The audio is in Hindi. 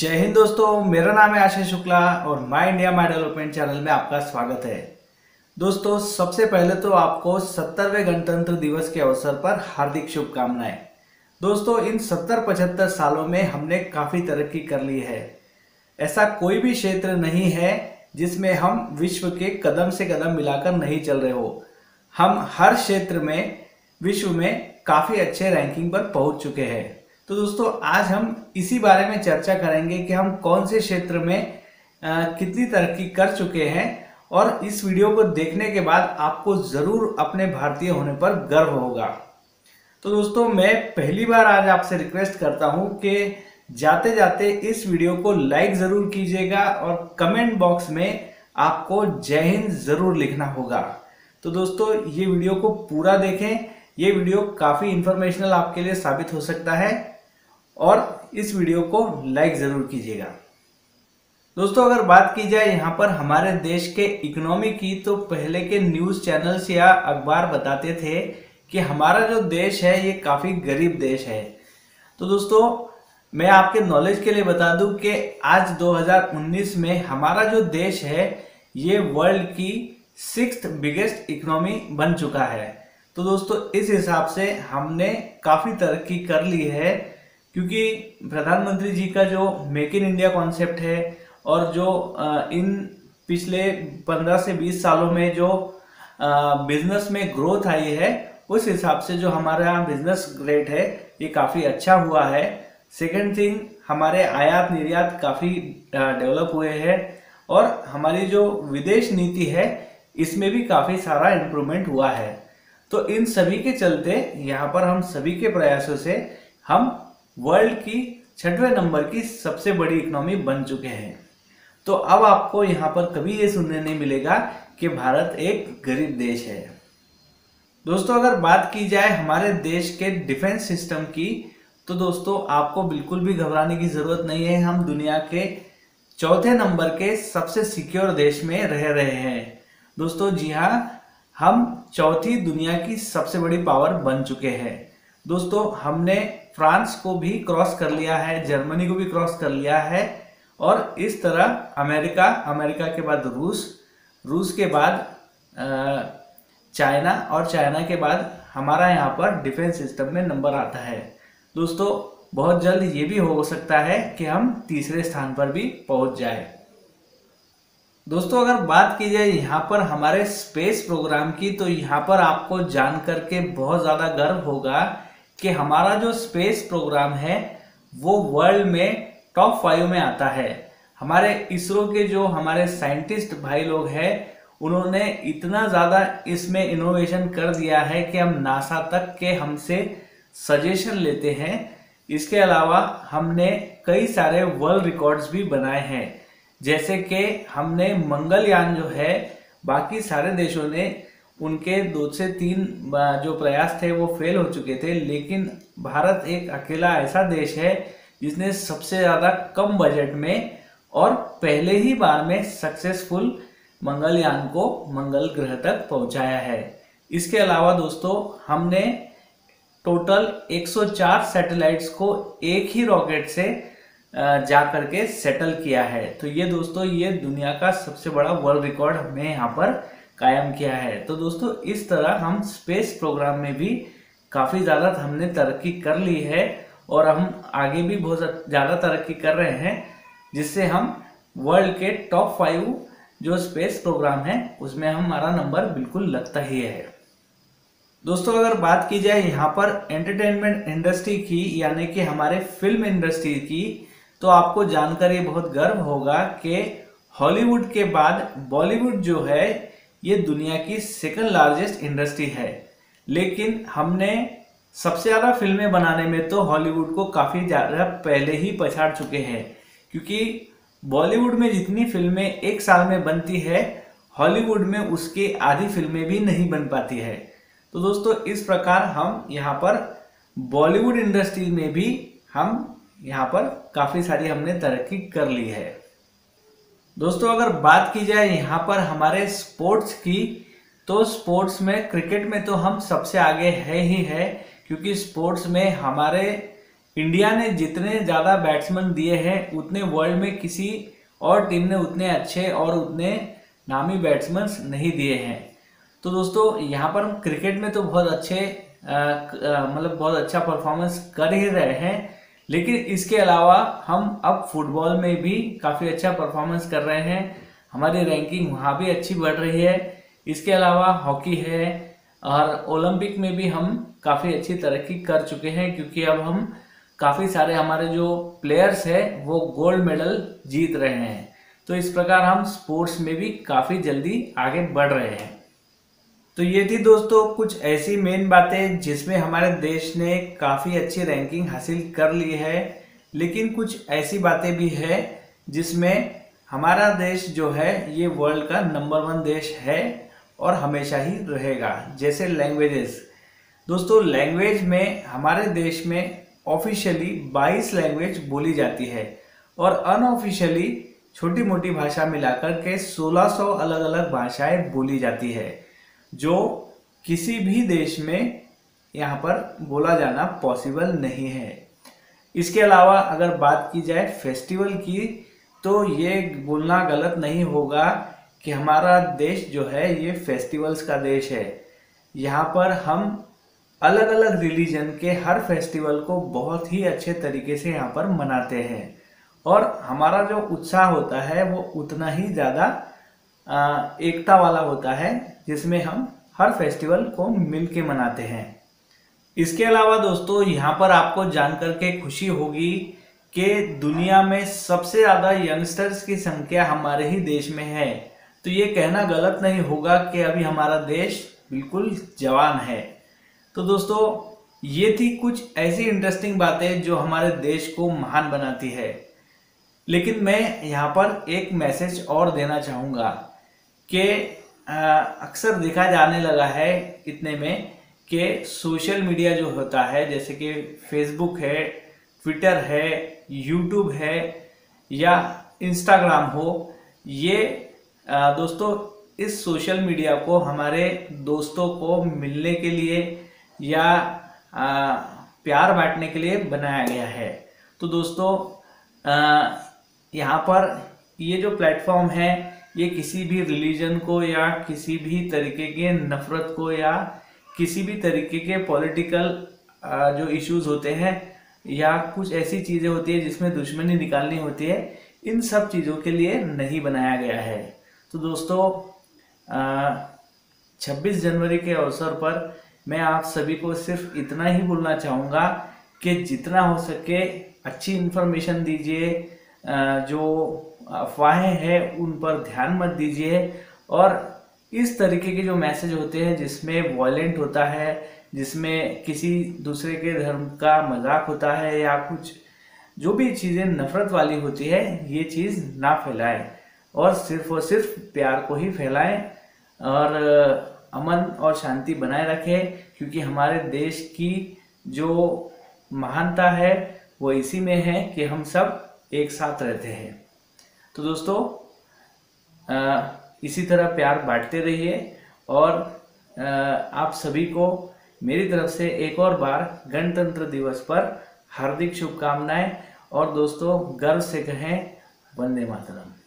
जय हिंद दोस्तों, मेरा नाम है आशीष शुक्ला और my India my development channel में आपका स्वागत है। दोस्तों, सबसे पहले तो आपको 70वें गणतंत्र दिवस के अवसर पर हार्दिक शुभकामनाएं। दोस्तों, इन 70-75 सालों में हमने काफ़ी तरक्की कर ली है। ऐसा कोई भी क्षेत्र नहीं है जिसमें हम विश्व के कदम से कदम मिलाकर नहीं चल रहे हो। हम हर क्षेत्र में विश्व में काफ़ी अच्छे रैंकिंग पर पहुँच चुके हैं। तो दोस्तों, आज हम इसी बारे में चर्चा करेंगे कि हम कौन से क्षेत्र में कितनी तरक्की कर चुके हैं, और इस वीडियो को देखने के बाद आपको ज़रूर अपने भारतीय होने पर गर्व होगा। तो दोस्तों, मैं पहली बार आज आपसे रिक्वेस्ट करता हूं कि जाते जाते इस वीडियो को लाइक ज़रूर कीजिएगा और कमेंट बॉक्स में आपको जय हिंद ज़रूर लिखना होगा। तो दोस्तों, ये वीडियो को पूरा देखें। ये वीडियो काफ़ी इन्फॉर्मेशनल आपके लिए साबित हो सकता है, और इस वीडियो को लाइक ज़रूर कीजिएगा। दोस्तों, अगर बात की जाए यहाँ पर हमारे देश के इकोनॉमी की, तो पहले के न्यूज़ चैनल्स या अखबार बताते थे कि हमारा जो देश है ये काफ़ी गरीब देश है। तो दोस्तों, मैं आपके नॉलेज के लिए बता दूं कि आज 2019 में हमारा जो देश है ये वर्ल्ड की 6th बिगेस्ट इकनॉमी बन चुका है। तो दोस्तों, इस हिसाब से हमने काफ़ी तरक्की कर ली है, क्योंकि प्रधानमंत्री जी का जो मेक इन इंडिया कॉन्सेप्ट है और जो इन पिछले 15 से 20 सालों में जो बिजनेस में ग्रोथ आई है, उस हिसाब से जो हमारा बिजनेस रेट है ये काफ़ी अच्छा हुआ है। सेकंड थिंग, हमारे आयात निर्यात काफ़ी डेवलप हुए हैं, और हमारी जो विदेश नीति है इसमें भी काफ़ी सारा इम्प्रूवमेंट हुआ है। तो इन सभी के चलते यहाँ पर हम सभी के प्रयासों से हम वर्ल्ड की 6वें नंबर की सबसे बड़ी इकोनॉमी बन चुके हैं। तो अब आपको यहाँ पर कभी ये सुनने नहीं मिलेगा कि भारत एक गरीब देश है। दोस्तों, अगर बात की जाए हमारे देश के डिफेंस सिस्टम की, तो दोस्तों आपको बिल्कुल भी घबराने की ज़रूरत नहीं है। हम दुनिया के 4थे नंबर के सबसे सिक्योर देश में रह रहे हैं। दोस्तों जी हाँ, हम 4थी दुनिया की सबसे बड़ी पावर बन चुके हैं। दोस्तों, हमने फ्रांस को भी क्रॉस कर लिया है, जर्मनी को भी क्रॉस कर लिया है, और इस तरह अमेरिका के बाद रूस के बाद चाइना, और चाइना के बाद हमारा यहाँ पर डिफेंस सिस्टम में नंबर आता है। दोस्तों, बहुत जल्द ये भी हो सकता है कि हम तीसरे स्थान पर भी पहुँच जाए। दोस्तों, अगर बात की जाए यहाँ पर हमारे स्पेस प्रोग्राम की, तो यहाँ पर आपको जान करके बहुत ज़्यादा गर्व होगा कि हमारा जो स्पेस प्रोग्राम है वो वर्ल्ड में टॉप 5 में आता है। हमारे इसरो के जो हमारे साइंटिस्ट भाई लोग हैं, उन्होंने इतना ज़्यादा इसमें इनोवेशन कर दिया है कि हम नासा तक के हमसे सजेशन लेते हैं। इसके अलावा हमने कई सारे वर्ल्ड रिकॉर्ड्स भी बनाए हैं, जैसे कि हमने मंगलयान जो है, बाकी सारे देशों ने उनके 2 से 3 जो प्रयास थे वो फेल हो चुके थे, लेकिन भारत एक अकेला ऐसा देश है जिसने सबसे ज़्यादा कम बजट में और पहले ही बार में सक्सेसफुल मंगलयान को मंगल ग्रह तक पहुंचाया है। इसके अलावा दोस्तों, हमने टोटल 104 सैटेलाइट्स को एक ही रॉकेट से जा करके सेटल किया है। तो ये दोस्तों, ये दुनिया का सबसे बड़ा वर्ल्ड रिकॉर्ड हमने यहाँ पर कायम किया है। तो दोस्तों, इस तरह हम स्पेस प्रोग्राम में भी काफ़ी ज़्यादा हमने तरक्की कर ली है, और हम आगे भी बहुत ज़्यादा तरक्की कर रहे हैं, जिससे हम वर्ल्ड के टॉप 5 जो स्पेस प्रोग्राम है उसमें हमारा नंबर बिल्कुल लगता ही है। दोस्तों, अगर बात की जाए यहाँ पर एंटरटेनमेंट इंडस्ट्री की, यानी कि हमारे फिल्म इंडस्ट्री की, तो आपको जानकर ये बहुत गर्व होगा कि हॉलीवुड के बाद बॉलीवुड जो है ये दुनिया की 2nd लार्जेस्ट इंडस्ट्री है। लेकिन हमने सबसे ज़्यादा फिल्में बनाने में तो हॉलीवुड को काफ़ी ज़्यादा पहले ही पछाड़ चुके हैं, क्योंकि बॉलीवुड में जितनी फिल्में एक साल में बनती है, हॉलीवुड में उसकी आधी फिल्में भी नहीं बन पाती है। तो दोस्तों, इस प्रकार हम यहाँ पर बॉलीवुड इंडस्ट्री में भी हम यहाँ पर काफ़ी सारी हमने तरक्की कर ली है। दोस्तों, अगर बात की जाए यहाँ पर हमारे स्पोर्ट्स की, तो स्पोर्ट्स में क्रिकेट में तो हम सबसे आगे है ही है, क्योंकि स्पोर्ट्स में हमारे इंडिया ने जितने ज़्यादा बैट्समैन दिए हैं उतने वर्ल्ड में किसी और टीम ने उतने अच्छे और उतने नामी बैट्समैन नहीं दिए हैं। तो दोस्तों यहाँ पर हम क्रिकेट में तो बहुत अच्छे मतलब बहुत अच्छा परफॉर्मेंस कर ही रहे हैं, लेकिन इसके अलावा हम अब फुटबॉल में भी काफ़ी अच्छा परफॉर्मेंस कर रहे हैं, हमारी रैंकिंग वहाँ भी अच्छी बढ़ रही है। इसके अलावा हॉकी है और ओलंपिक में भी हम काफ़ी अच्छी तरक्की कर चुके हैं, क्योंकि अब हम काफ़ी सारे हमारे जो प्लेयर्स हैं वो गोल्ड मेडल जीत रहे हैं। तो इस प्रकार हम स्पोर्ट्स में भी काफ़ी जल्दी आगे बढ़ रहे हैं। तो ये थी दोस्तों कुछ ऐसी मेन बातें जिसमें हमारे देश ने काफ़ी अच्छी रैंकिंग हासिल कर ली है, लेकिन कुछ ऐसी बातें भी है जिसमें हमारा देश जो है ये वर्ल्ड का नंबर 1 देश है और हमेशा ही रहेगा। जैसे लैंग्वेजेस, दोस्तों लैंग्वेज में हमारे देश में ऑफिशियली 22 लैंग्वेज बोली जाती है और अनऑफिशियली छोटी मोटी भाषा मिलाकर के 1600 अलग अलग भाषाएं बोली जाती है, जो किसी भी देश में यहाँ पर बोला जाना पॉसिबल नहीं है। इसके अलावा अगर बात की जाए फेस्टिवल की, तो ये बोलना गलत नहीं होगा कि हमारा देश जो है ये फेस्टिवल्स का देश है। यहाँ पर हम अलग अलग रिलीजन के हर फेस्टिवल को बहुत ही अच्छे तरीके से यहाँ पर मनाते हैं और हमारा जो उत्साह होता है वो उतना ही ज़्यादा एकता वाला होता है, जिसमें हम हर फेस्टिवल को मिल के मनाते हैं। इसके अलावा दोस्तों यहाँ पर आपको जानकर के खुशी होगी कि दुनिया में सबसे ज़्यादा यंगस्टर्स की संख्या हमारे ही देश में है। तो ये कहना गलत नहीं होगा कि अभी हमारा देश बिल्कुल जवान है। तो दोस्तों ये थी कुछ ऐसी इंटरेस्टिंग बातें जो हमारे देश को महान बनाती है, लेकिन मैं यहाँ पर एक मैसेज और देना चाहूँगा कि अक्सर देखा जाने लगा है इतने में कि सोशल मीडिया जो होता है, जैसे कि फेसबुक है, ट्विटर है, यूट्यूब है या इंस्टाग्राम हो, ये दोस्तों इस सोशल मीडिया को हमारे दोस्तों को मिलने के लिए या प्यार बांटने के लिए बनाया गया है। तो दोस्तों यहाँ पर ये जो प्लेटफॉर्म है ये किसी भी रिलीजन को या किसी भी तरीके के नफ़रत को या किसी भी तरीके के पॉलिटिकल जो इश्यूज़ होते हैं या कुछ ऐसी चीज़ें होती है जिसमें दुश्मनी निकालनी होती है, इन सब चीज़ों के लिए नहीं बनाया गया है। तो दोस्तों 26 जनवरी के अवसर पर मैं आप सभी को सिर्फ इतना ही बोलना चाहूँगा कि जितना हो सके अच्छी इन्फॉर्मेशन दीजिए, जो अफवाहें हैं उन पर ध्यान मत दीजिए, और इस तरीके के जो मैसेज होते हैं जिसमें वायलेंट होता है, जिसमें किसी दूसरे के धर्म का मजाक होता है या कुछ जो भी चीज़ें नफ़रत वाली होती है, ये चीज़ ना फैलाएं और सिर्फ प्यार को ही फैलाएं और अमन और शांति बनाए रखें, क्योंकि हमारे देश की जो महानता है वो इसी में है कि हम सब एक साथ रहते हैं। तो दोस्तों इसी तरह प्यार बांटते रहिए और आप सभी को मेरी तरफ से एक और बार गणतंत्र दिवस पर हार्दिक शुभकामनाएं, और दोस्तों गर्व से कहें वंदे मातरम।